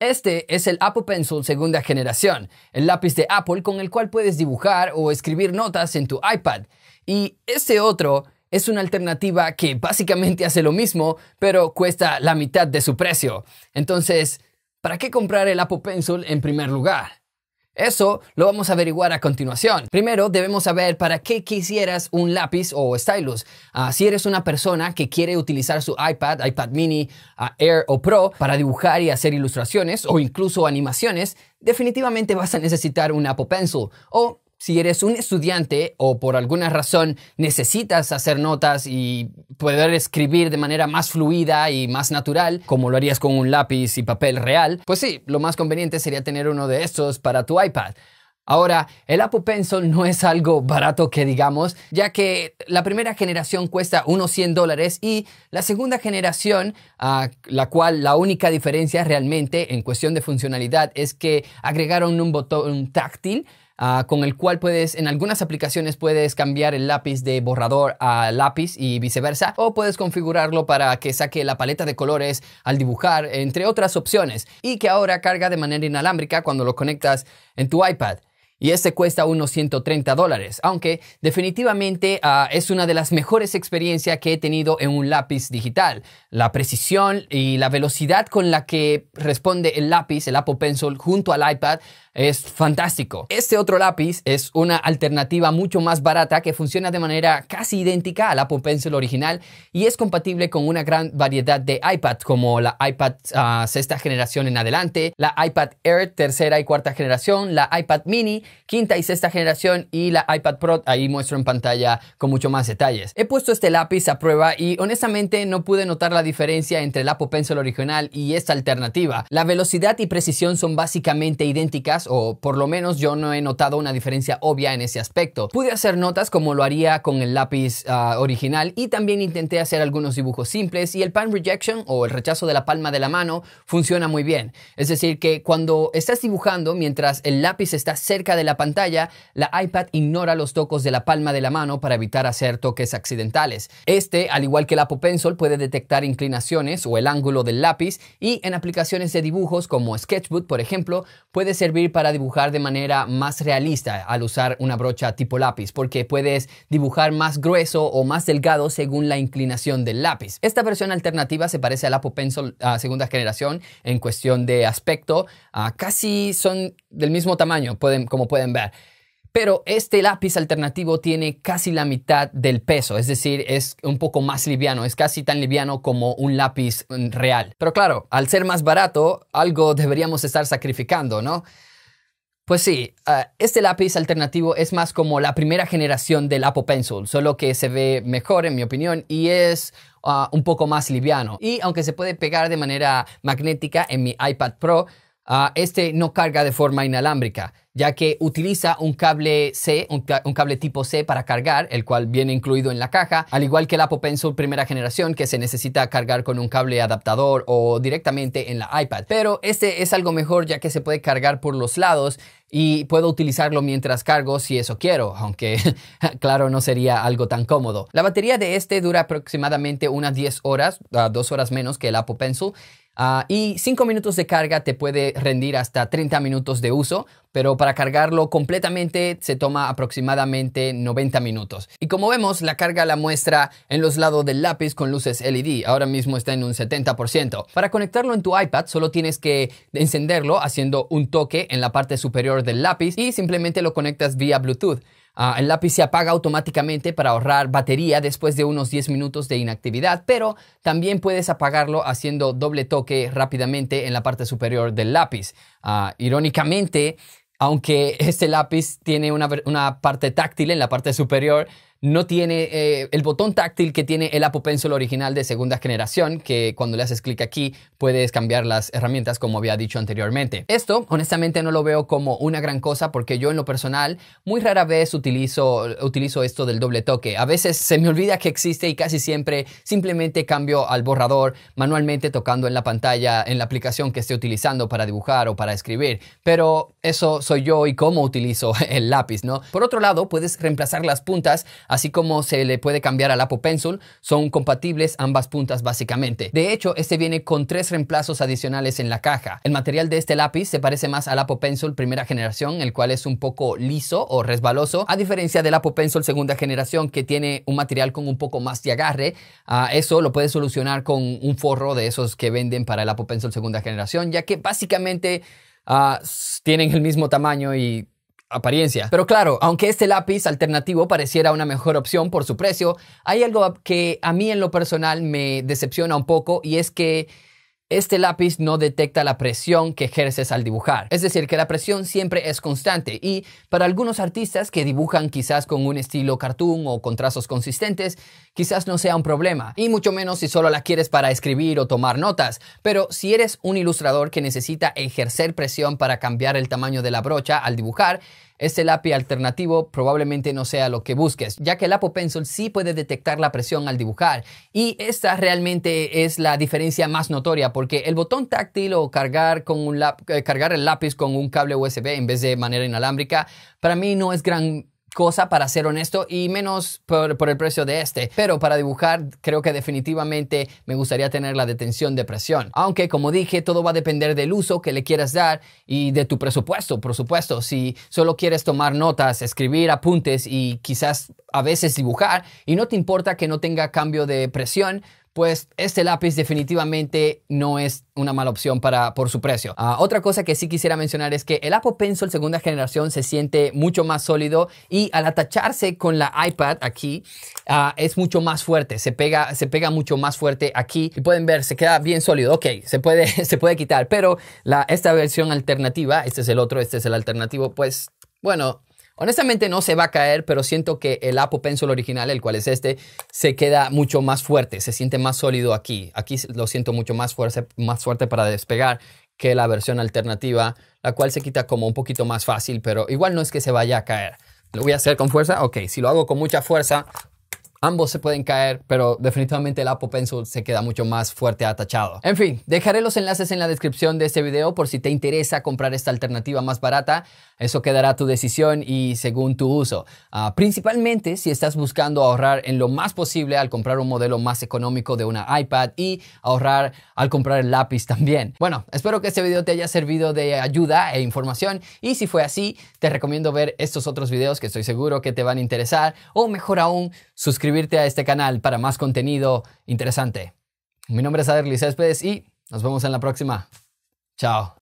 Este es el Apple Pencil segunda generación, el lápiz de Apple con el cual puedes dibujar o escribir notas en tu iPad. Y este otro es una alternativa que básicamente hace lo mismo, pero cuesta la mitad de su precio. Entonces, ¿para qué comprar el Apple Pencil en primer lugar? Eso lo vamos a averiguar a continuación. Primero debemos saber para qué quisieras un lápiz o stylus. Si eres una persona que quiere utilizar su iPad, iPad mini, Air o Pro para dibujar y hacer ilustraciones o incluso animaciones, definitivamente vas a necesitar un Apple Pencil. O si eres un estudiante o por alguna razón necesitas hacer notas y poder escribir de manera más fluida y más natural, como lo harías con un lápiz y papel real, pues sí, lo más conveniente sería tener uno de estos para tu iPad. Ahora, el Apple Pencil no es algo barato que digamos, ya que la primera generación cuesta unos $100 y la segunda generación, la cual la única diferencia realmente en cuestión de funcionalidad es que agregaron un botón táctil, con el cual puedes, en algunas aplicaciones puedes cambiar el lápiz de borrador a lápiz y viceversa, o puedes configurarlo para que saque la paleta de colores al dibujar, entre otras opciones, y que ahora carga de manera inalámbrica cuando lo conectas en tu iPad. Y este cuesta unos $130, aunque definitivamente es una de las mejores experiencias que he tenido en un lápiz digital. La precisión y la velocidad con la que responde el lápiz, el Apple Pencil, junto al iPad es fantástico. Este otro lápiz es una alternativa mucho más barata que funciona de manera casi idéntica al Apple Pencil original y es compatible con una gran variedad de iPads como la iPad sexta generación en adelante, la iPad Air tercera y cuarta generación, la iPad mini quinta y sexta generación y la iPad Pro, ahí muestro en pantalla con mucho más detalles. He puesto este lápiz a prueba y honestamente no pude notar la diferencia entre el Apple Pencil original y esta alternativa. La velocidad y precisión son básicamente idénticas, o por lo menos yo no he notado una diferencia obvia en ese aspecto. Pude hacer notas como lo haría con el lápiz original y también intenté hacer algunos dibujos simples y el palm rejection o el rechazo de la palma de la mano funciona muy bien. Es decir que cuando estás dibujando mientras el lápiz está cerca de la pantalla, la iPad ignora los toques de la palma de la mano para evitar hacer toques accidentales. Este, al igual que el Apple Pencil, puede detectar inclinaciones o el ángulo del lápiz y en aplicaciones de dibujos como Sketchbook, por ejemplo, puede servir para dibujar de manera más realista al usar una brocha tipo lápiz, porque puedes dibujar más grueso o más delgado según la inclinación del lápiz. Esta versión alternativa se parece al Apple Pencil segunda generación en cuestión de aspecto, casi son del mismo tamaño, como pueden ver. Pero este lápiz alternativo tiene casi la mitad del peso, es decir, es un poco más liviano, es casi tan liviano como un lápiz real. Pero claro, al ser más barato, algo deberíamos estar sacrificando, ¿no? Pues sí, este lápiz alternativo es más como la primera generación del Apple Pencil, solo que se ve mejor en mi opinión y es un poco más liviano. Y aunque se puede pegar de manera magnética en mi iPad Pro, este no carga de forma inalámbrica, ya que utiliza un cable C, un cable tipo C para cargar, el cual viene incluido en la caja, al igual que el Apple Pencil primera generación que se necesita cargar con un cable adaptador o directamente en la iPad. Pero este es algo mejor ya que se puede cargar por los lados y puedo utilizarlo mientras cargo si eso quiero, aunque claro no sería algo tan cómodo. La batería de este dura aproximadamente unas 10 horas, 2 horas menos que el Apple Pencil, y 5 minutos de carga te puede rendir hasta 30 minutos de uso, pero para cargarlo completamente se toma aproximadamente 90 minutos. Y como vemos, la carga la muestra en los lados del lápiz con luces LED. Ahora mismo está en un 70%. Para conectarlo en tu iPad solo tienes que encenderlo haciendo un toque en la parte superior del lápiz y simplemente lo conectas vía Bluetooth. El lápiz se apaga automáticamente para ahorrar batería después de unos 10 minutos de inactividad, pero también puedes apagarlo haciendo doble toque rápidamente en la parte superior del lápiz. Irónicamente, aunque este lápiz tiene una parte táctil en la parte superior, no tiene el botón táctil que tiene el Apple Pencil original de segunda generación, que cuando le haces clic aquí puedes cambiar las herramientas como había dicho anteriormente. Esto honestamente no lo veo como una gran cosa porque yo en lo personal muy rara vez utilizo esto del doble toque. A veces se me olvida que existe y casi siempre simplemente cambio al borrador manualmente tocando en la pantalla en la aplicación que esté utilizando para dibujar o para escribir. Pero eso soy yo y cómo utilizo el lápiz, ¿no? Por otro lado, puedes reemplazar las puntas así como se le puede cambiar al Apple Pencil, son compatibles ambas puntas básicamente. De hecho, este viene con 3 reemplazos adicionales en la caja. El material de este lápiz se parece más al Apple Pencil primera generación, el cual es un poco liso o resbaloso, a diferencia del Apple Pencil segunda generación, que tiene un material con un poco más de agarre. Eso lo puedes solucionar con un forro de esos que venden para el Apple Pencil segunda generación, ya que básicamente tienen el mismo tamaño y apariencia. Pero claro, aunque este lápiz alternativo pareciera una mejor opción por su precio, hay algo que a mí en lo personal me decepciona un poco, y es que este lápiz no detecta la presión que ejerces al dibujar. Es decir, que la presión siempre es constante, y para algunos artistas que dibujan quizás con un estilo cartoon o con trazos consistentes, quizás no sea un problema, y mucho menos si solo la quieres para escribir o tomar notas. Pero si eres un ilustrador que necesita ejercer presión para cambiar el tamaño de la brocha al dibujar, este lápiz alternativo probablemente no sea lo que busques, ya que el Apple Pencil sí puede detectar la presión al dibujar, y esta realmente es la diferencia más notoria, porque el botón táctil o cargar el lápiz con un cable USB en vez de manera inalámbrica, para mí no es gran cosa, para ser honesto, y menos por el precio de este. Pero para dibujar creo que definitivamente me gustaría tener la detención de presión, aunque como dije, todo va a depender del uso que le quieras dar y de tu presupuesto, por supuesto. Si solo quieres tomar notas, escribir apuntes y quizás a veces dibujar, y no te importa que no tenga cambio de presión, pues este lápiz definitivamente no es una mala opción por su precio. Otra cosa que sí quisiera mencionar es que el Apple Pencil segunda generación se siente mucho más sólido, y al atacharse con la iPad aquí es mucho más fuerte, se pega mucho más fuerte aquí, y pueden ver, se queda bien sólido. Ok, se puede quitar, pero esta versión alternativa, este es el otro, este es el alternativo, pues bueno, honestamente no se va a caer, pero siento que el Apple Pencil original, el cual es este, se queda mucho más fuerte, se siente más sólido aquí. Aquí lo siento mucho más fuerte para despegar que la versión alternativa, la cual se quita como un poquito más fácil, pero igual no es que se vaya a caer. ¿Lo voy a hacer con fuerza? Ok, si lo hago con mucha fuerza, ambos se pueden caer, pero definitivamente el Apple Pencil se queda mucho más fuerte atachado. En fin, dejaré los enlaces en la descripción de este video por si te interesa comprar esta alternativa más barata. Eso quedará a tu decisión y según tu uso. Principalmente si estás buscando ahorrar en lo más posible al comprar un modelo más económico de una iPad, y ahorrar al comprar el lápiz también. Bueno, espero que este video te haya servido de ayuda e información, y si fue así, te recomiendo ver estos otros videos que estoy seguro que te van a interesar, o mejor aún, suscribirte a este canal para más contenido interesante. Mi nombre es Adderly Céspedes y nos vemos en la próxima. Chao.